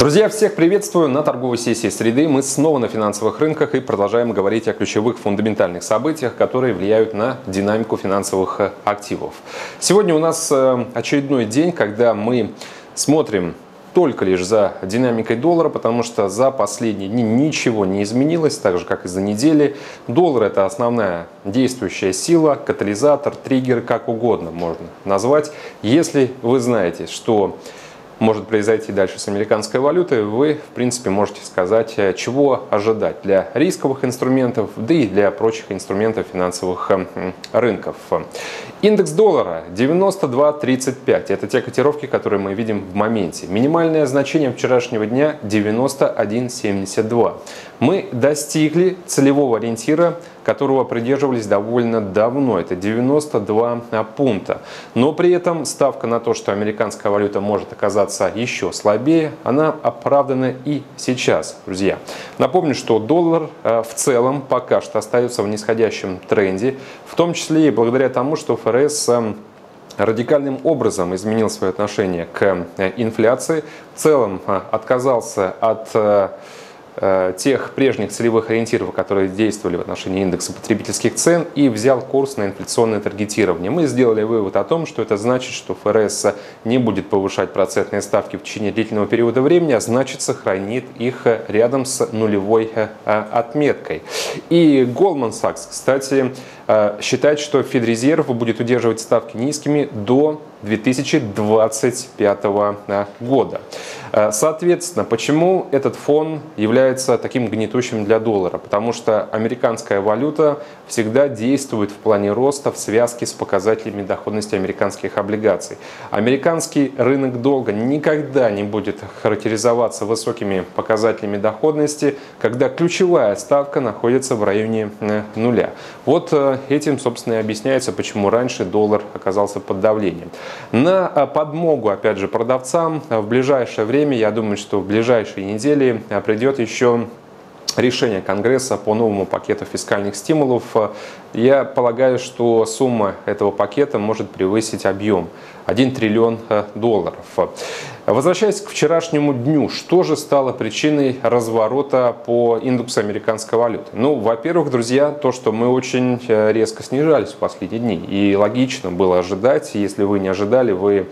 Друзья, всех приветствую на торговой сессии среды. Мы снова на финансовых рынках и продолжаем говорить о ключевых фундаментальных событиях, которые влияют на динамику финансовых активов. Сегодня у нас очередной день, когда мы смотрим только лишь за динамикой доллара, потому что за последние дни ничего не изменилось, так же, как и за недели. Доллар – это основная действующая сила, катализатор, триггер, как угодно можно назвать. Если вы знаете, что может произойти дальше с американской валютой, вы, в принципе, можете сказать, чего ожидать для рисковых инструментов, да и для прочих инструментов финансовых рынков. Индекс доллара 92.35. Это те котировки, которые мы видим в моменте. Минимальное значение вчерашнего дня 91.72. Мы достигли целевого ориентира, которого придерживались довольно давно, это 92 пункта. Но при этом ставка на то, что американская валюта может оказаться еще слабее, она оправдана и сейчас, друзья. Напомню, что доллар в целом пока что остается в нисходящем тренде, в том числе и благодаря тому, что ФРС радикальным образом изменил свое отношение к инфляции, в целом отказался от тех прежних целевых ориентиров, которые действовали в отношении индекса потребительских цен, и взял курс на инфляционное таргетирование. Мы сделали вывод о том, что это значит, что ФРС не будет повышать процентные ставки в течение длительного периода времени, а значит, сохранит их рядом с нулевой отметкой. И Goldman Sachs, кстати, считает, что Федрезерв будет удерживать ставки низкими до 2025 года. Соответственно, почему этот фон является таким гнетущим для доллара? Потому что американская валюта всегда действует в плане роста в связке с показателями доходности американских облигаций. Американский рынок долга никогда не будет характеризоваться высокими показателями доходности, когда ключевая ставка находится в районе нуля. Вот этим, собственно, и объясняется, почему раньше доллар оказался под давлением. На подмогу, опять же, продавцам в ближайшее время, я думаю, что в ближайшие недели придет еще решение Конгресса по новому пакету фискальных стимулов. Я полагаю, что сумма этого пакета может превысить объем 1 триллион долларов. Возвращаясь к вчерашнему дню, что же стало причиной разворота по индексу американской валюты? Ну, во-первых, друзья, то, что мы очень резко снижались в последние дни. И логично было ожидать, если вы не ожидали, вы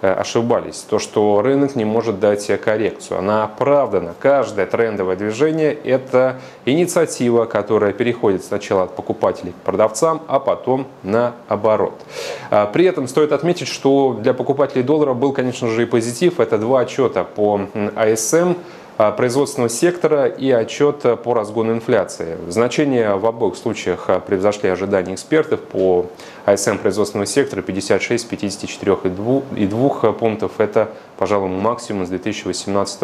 ошибались. То, что рынок не может дать коррекцию, она оправдана. Каждое трендовое движение – это инициатива, которая переходит сначала от покупателей к продавцам, а потом наоборот. При этом стоит отметить, что для покупателей доллара был, конечно же, и позитив. Это два отчета по ISM производственного сектора и отчет по разгону инфляции. Значения в обоих случаях превзошли ожидания экспертов. По ISM производственного сектора 56, 54 и 2 пунктов. Это, пожалуй, максимум с 2018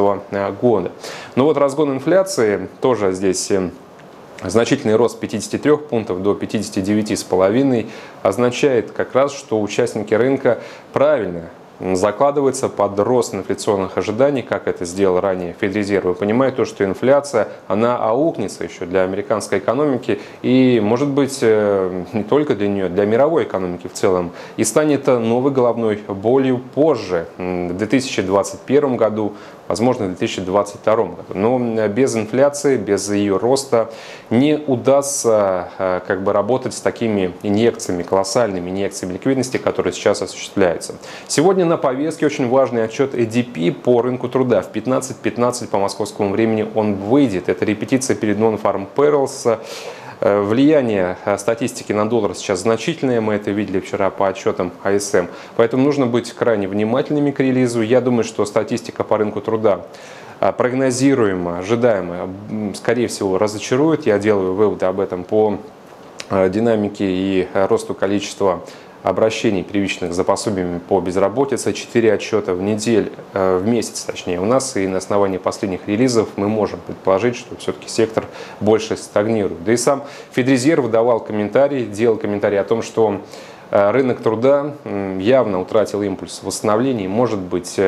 года. Но вот разгон инфляции тоже здесь. Значительный рост 53 пунктов до 59,5 означает как раз, что участники рынка правильно закладывается под рост инфляционных ожиданий, как это сделал ранее Федрезерв, и понимает то, что инфляция, она аукнется еще для американской экономики и, может быть, не только для нее, для мировой экономики в целом, и станет новой головной болью позже, в 2021 году, возможно, в 2022 году. Но без инфляции, без ее роста не удастся как бы работать с такими инъекциями, колоссальными инъекциями ликвидности, которые сейчас осуществляются. Сегодня на повестке очень важный отчет ADP по рынку труда. В 15:15 по московскому времени он выйдет. Это репетиция перед Non-Farm Payrolls. Влияние статистики на доллар сейчас значительное, мы это видели вчера по отчетам ISM, поэтому нужно быть крайне внимательными к релизу. Я думаю, что статистика по рынку труда прогнозируемо, ожидаемо, скорее всего, разочарует. Я делаю выводы об этом по динамике и росту количества обращений первичных за пособиями по безработице. 4 отчета в месяц, точнее, у нас, и на основании последних релизов мы можем предположить, что все-таки сектор больше стагнирует. Да и сам Федрезерв давал комментарий, делал комментарий о том, что рынок труда явно утратил импульс в восстановлении. Может быть,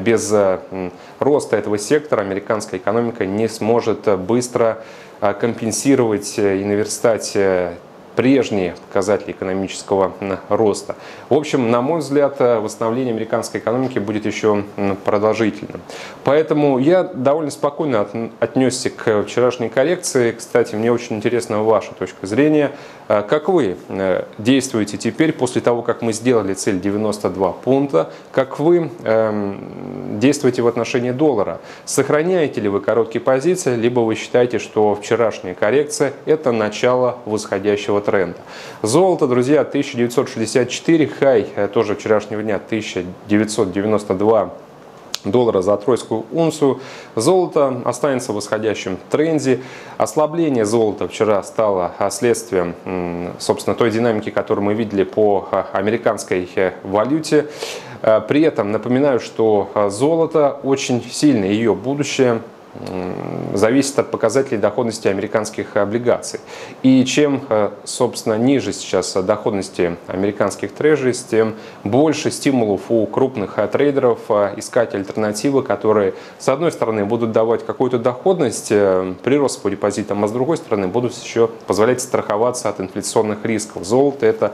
без роста этого сектора американская экономика не сможет быстро компенсировать и наверстать прежние показатели экономического роста. В общем, на мой взгляд, восстановление американской экономики будет еще продолжительным. Поэтому я довольно спокойно отнесся к вчерашней коррекции. Кстати, мне очень интересна ваша точка зрения. Как вы действуете теперь, после того, как мы сделали цель 92 пункта? Как вы действуете в отношении доллара? Сохраняете ли вы короткие позиции, либо вы считаете, что вчерашняя коррекция – это начало восходящего тренда? Золото, друзья, 1964, хай тоже вчерашнего дня 1992 доллара за тройскую унцию. Золото останется в восходящем тренде. Ослабление золота вчера стало следствием, собственно, той динамики, которую мы видели по американской валюте. При этом напоминаю, что золото очень сильно, ее будущее зависит от показателей доходности американских облигаций. И чем, собственно, ниже сейчас доходности американских трежерис, тем больше стимулов у крупных трейдеров искать альтернативы, которые, с одной стороны, будут давать какую-то доходность, прирост по депозитам, а с другой стороны, будут еще позволять страховаться от инфляционных рисков. Золото – это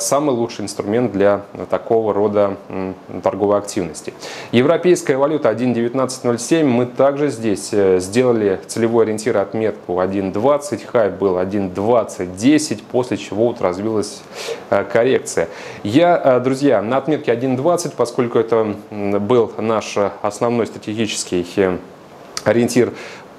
самый лучший инструмент для такого рода торговой активности. Европейская валюта 1.1907. Мы также здесь сделали целевой ориентир, отметку 1.20. Хай был 1.2010, после чего вот развилась коррекция. Я, друзья, на отметке 1.20, поскольку это был наш основной стратегический ориентир,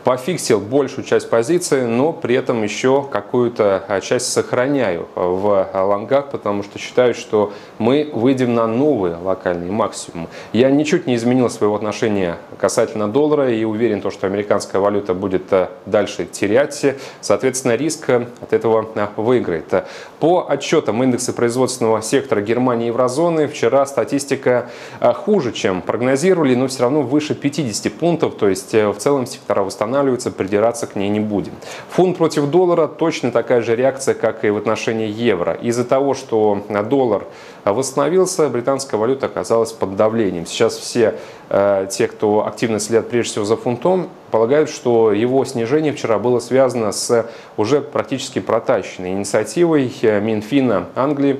пофиксил большую часть позиции, но при этом еще какую-то часть сохраняю в лонгах, потому что считаю, что мы выйдем на новые локальные максимумы. Я ничуть не изменил своего отношения касательно доллара и уверен, что американская валюта будет дальше терять. Соответственно, риск от этого выиграет. По отчетам индекса производственного сектора Германии и еврозоны вчера статистика хуже, чем прогнозировали, но все равно выше 50 пунктов, то есть в целом сектора восстанавливаются. Придираться к ней не будем. Фунт против доллара — точно такая же реакция, как и в отношении евро. Из-за того, что доллар восстановился, британская валюта оказалась под давлением. Сейчас все те, кто активно следят прежде всего за фунтом, полагают, что его снижение вчера было связано с уже практически протащенной инициативой Минфина Англии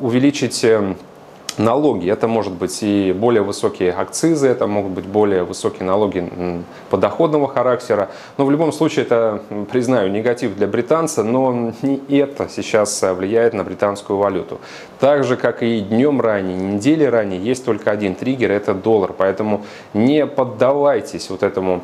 увеличить налоги. Это может быть и более высокие акцизы, это могут быть более высокие налоги подоходного характера. Но в любом случае это, признаю, негатив для британца, но не это сейчас влияет на британскую валюту. Так же, как и днем ранее, недели ранее, есть только один триггер – это доллар. Поэтому не поддавайтесь вот этому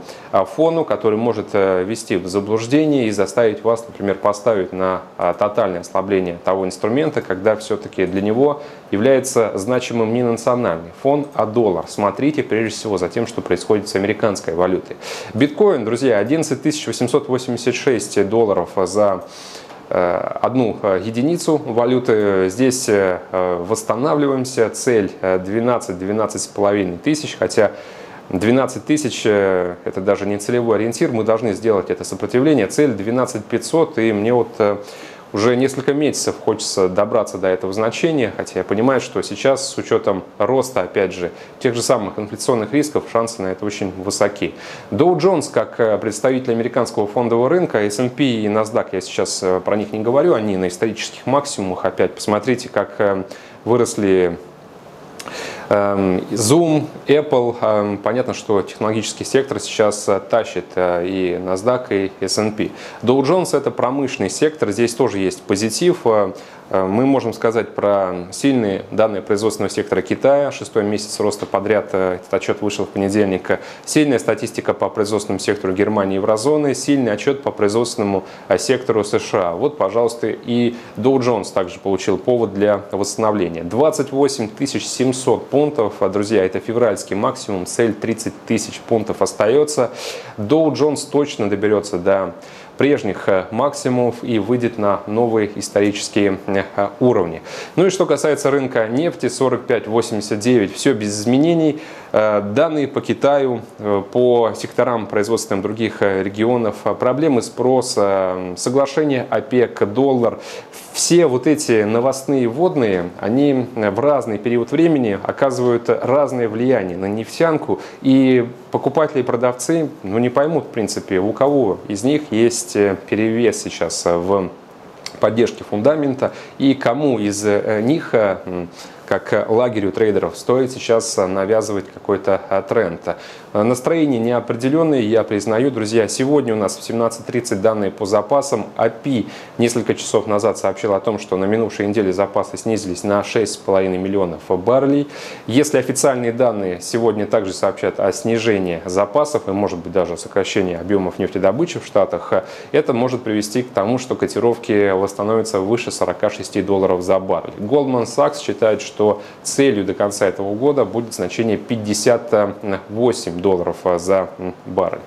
фону, который может вести в заблуждение и заставить вас, например, поставить на тотальное ослабление того инструмента, когда все-таки для него является значимым не национальный фон, а доллар. Смотрите прежде всего за тем, что происходит с американской валютой. Биткоин, друзья, 11 886 долларов за одну единицу валюты. Здесь восстанавливаемся. Цель 12-12,5 тысяч, хотя 12 тысяч – это даже не целевой ориентир. Мы должны сделать это сопротивление. Цель 12 500, и мне вот уже несколько месяцев хочется добраться до этого значения, хотя я понимаю, что сейчас с учетом роста, опять же, тех же самых инфляционных рисков, шансы на это очень высоки. Dow Jones, как представитель американского фондового рынка, S&P и NASDAQ, я сейчас про них не говорю, они на исторических максимумах опять. Посмотрите, как выросли Zoom, Apple. Понятно, что технологический сектор сейчас тащит и NASDAQ, и S&P. Dow Jones – это промышленный сектор, здесь тоже есть позитив. Мы можем сказать про сильные данные производственного сектора Китая. 6-й месяц роста подряд, этот отчет вышел в понедельник. Сильная статистика по производственному сектору Германии и еврозоны. Сильный отчет по производственному сектору США. Вот, пожалуйста, и Dow Jones также получил повод для восстановления. 28 700 пунктов, друзья, это февральский максимум. Цель 30 тысяч пунктов остается. Dow Jones точно доберется до прежних максимумов и выйдет на новые исторические уровни. Ну и что касается рынка нефти, 45,89, все без изменений. Данные по Китаю, по секторам производственным других регионов, проблемы спроса, соглашение ОПЕК, доллар. Все вот эти новостные вводные, они в разный период времени оказывают разное влияние на нефтянку. И покупатели и продавцы не поймут, в принципе, у кого из них есть перевес сейчас в поддержки фундамента и кому из них, как лагерю трейдеров, стоит сейчас навязывать какой-то тренд. Настроение неопределенное, я признаю, друзья. Сегодня у нас в 17:30 данные по запасам. API несколько часов назад сообщил о том, что на минувшей неделе запасы снизились на 6,5 миллионов баррелей. Если официальные данные сегодня также сообщат о снижении запасов и, может быть, даже о сокращении объемов нефтедобычи в Штатах, это может привести к тому, что котировки восстановятся выше $46 за баррель. Goldman Sachs считает, что целью до конца этого года будет значение $58 за баррель.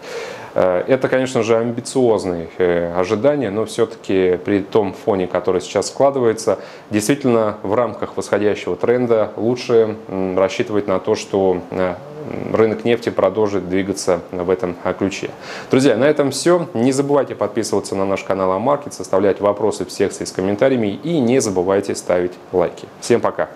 Это, конечно же, амбициозные ожидания, но все-таки при том фоне, который сейчас складывается, действительно в рамках восходящего тренда лучше рассчитывать на то, что рынок нефти продолжит двигаться в этом ключе. Друзья, на этом все. Не забывайте подписываться на наш канал AMarkets, оставлять вопросы в секции с комментариями и не забывайте ставить лайки. Всем пока!